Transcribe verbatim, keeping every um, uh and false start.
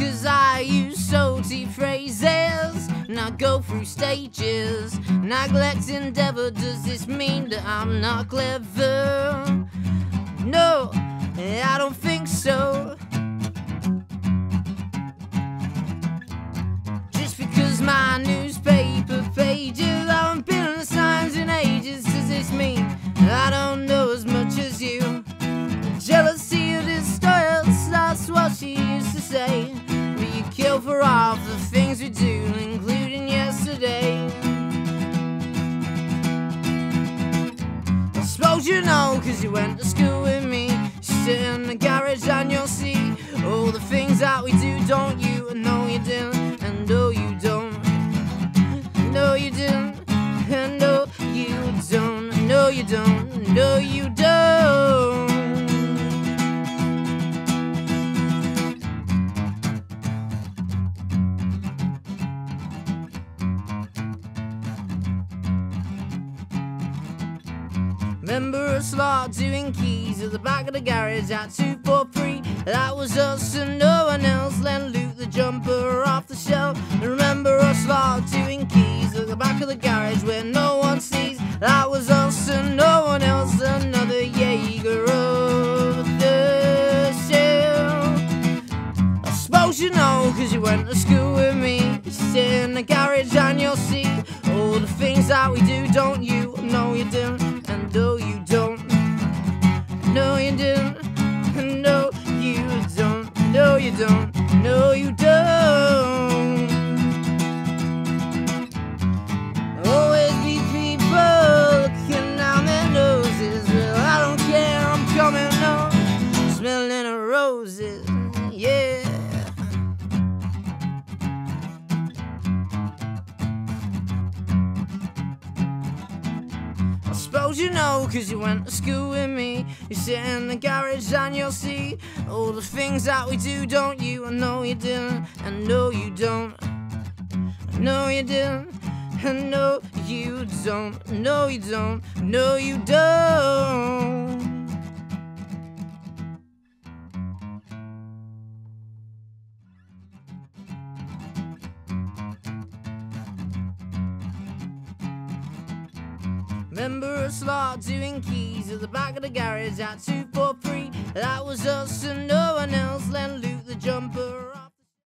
'Cause I use salty phrases, and I go through stages. Neglect endeavor, does this mean that I'm not clever? No, I don't think so. Just because my newspaper pages haven't been on the signs in ages, does this mean I don't know as much as you? Jealousy of this style, that's what she used to say. We kill for all the things we do, including yesterday. I suppose you know, 'cause you went to school with me. Sit in the garage and you'll see all the things that we do, don't you? And no you didn't, and no you don't. No you didn't, and no you don't. No you don't, no you don't. Remember us lot doing keys at the back of the garage at two four three. That was us and no one else. Then Luke the jumper off the shelf. And remember us lot doing keys at the back of the garage where no one sees. That was us and no one else. Another Jaeger off the shelf. I suppose you know, 'cause you went to school with me. Sit in the garage and you'll see all the things that we do, don't you? No you don't. No, you don't. No, you didn't. No, you don't. No, you don't. No, you don't. Always be people looking down their noses. Well, I don't care. I'm coming home, smelling of roses. Yeah. I suppose you know, 'cause you went to school with me. You sit in the garage and you'll see all the things that we do, don't you? And no you didn't, and no you don't. No you didn't, and no you don't. No you don't, no you don't. Remember us lot doing keys at the back of the garage at two four three. That was us and no one else. Then Luke the jumper.